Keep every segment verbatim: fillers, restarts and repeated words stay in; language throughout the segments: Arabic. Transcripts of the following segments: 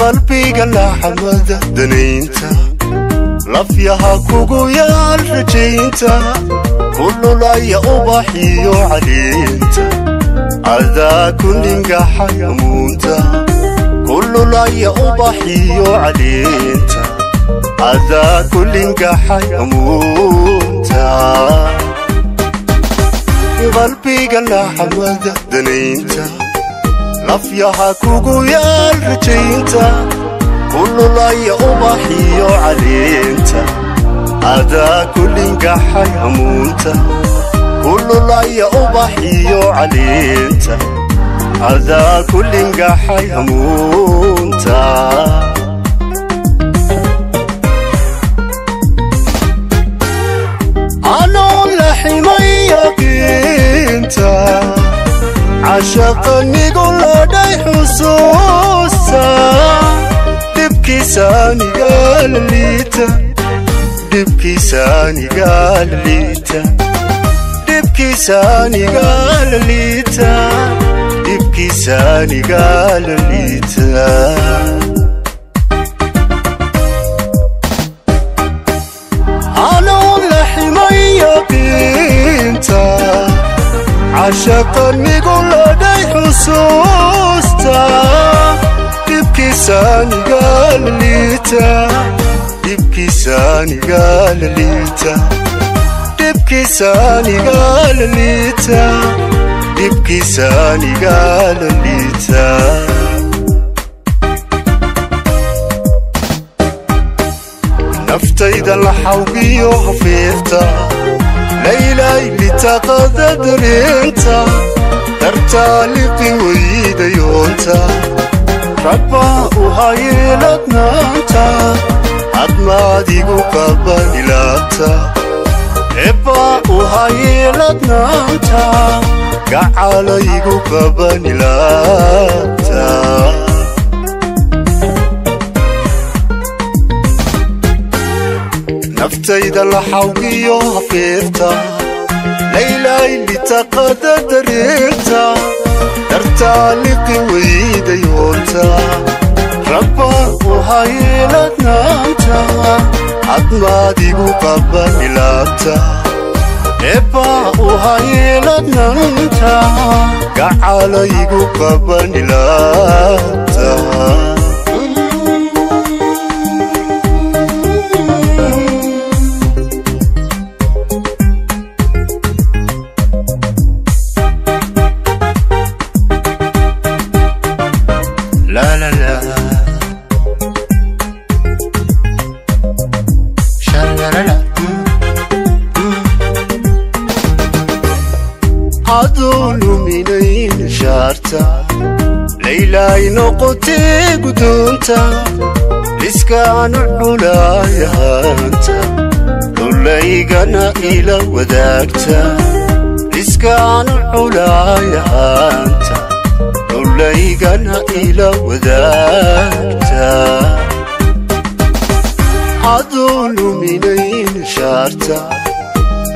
qalbiga la hamada danaynta lafyaha kugu yaal rajaynta kullu la ya ubahiyo alinta alda kullinga hayamunta kullu la ya ubahiyo alinta alda kullinga hayamunta qalbiga la hamada danaynta lafyaha kugu yaal rajaynta kullu la ya ubahiyo alinta ada kullinga hayamunta kullu la ya ubahiyo alinta ada kullinga hayamunta. عشقني قولها داي حسوسة دبكي ساني قال ليتا دبكي ساني قال ليتا دبكي ساني قال ليتا دبكي ساني قال ليتا أنا ولا حماية بنتا عشقني قولها داي حسوستا تبكي ساني قال ليتا تبكي ساني قال ليتا تبكي ساني قال ليتا تبكي ساني قال ليتا نفتي دلحوقي وحفيرتا ليلى اللي تقدر انت ترتالقي ويدي يونتا ربا وهايلتنا انت عدمادي وقبا إلاتا إبا وهايلتنا انت قعالي وقبا إلاتا نفتيدا لحوقي وحفيرتا ليلى اللي تقدر انت ترتالقي ويدي يونتا ربا وهايلتنا انت عدمادي وقبا إلاتا إبا وهايلتنا انت قعالي وقبا إلاتا. عدون منين شارتا ليلى نقطي قدونتا لسكان العلا يهانتا لليقنا إلى وذاكتا لسكان العلا يهانتا لليقنا إلى وذاكتا عدون منين شارتا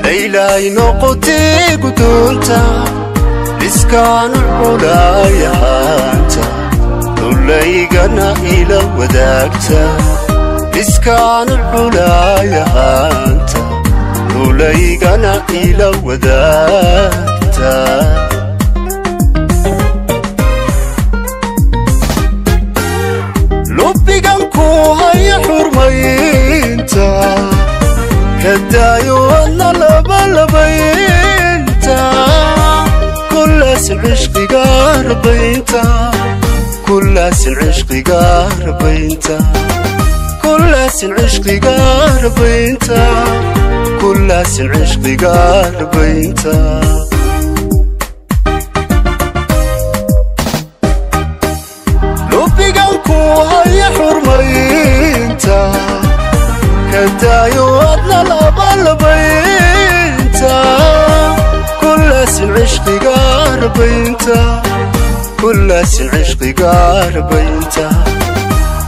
ليلى نقطي قدونتا لسكان العلا يهانتا لليقنا إلى وذاكتا لسكان العلا يهانتا لليقنا إلى وذاكتا. لبي قنكو هاي حرمينتا كدايو أنا لبا لبينتا كلاس العشق قاربينتا كلاس العشق قاربينتا كلاس العشق قاربينتا كلاس العشق قاربينتا. لبي قنكو هاي حرمينتا كدايو أنا لبينتا كلاس العشق قاربينتا كلاس العشق قاربينتا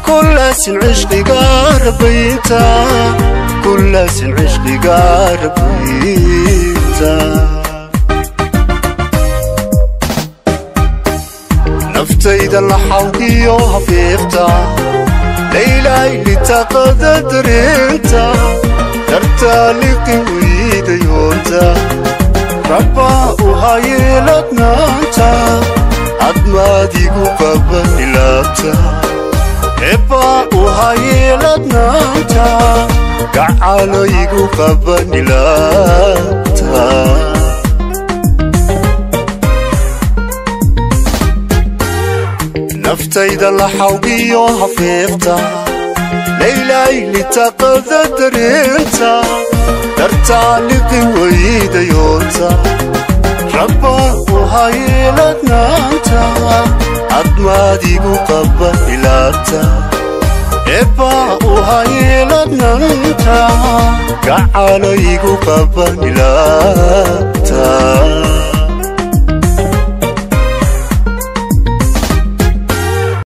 كلاس العشق قاربينتا كلاس العشق قاربينتا. جبتيدا لحوقي وهفيفتا ليلى اللي تقدر انت ترتلقي ويدي يونتا ربا وهايلتنا انت عدمادي قبابا إلاتا إبا وهايلتنا انت قعالو يقبابا إلاتا نفتيدا لحوقي وهفيفتا ليلى اللي تقدر انت ترتعلق ويدي يوتا ربا وهايلتنا انت عدمادي قبابا إلاتا إبا وهايلتنا انت قعالو يقبابا إلاتا.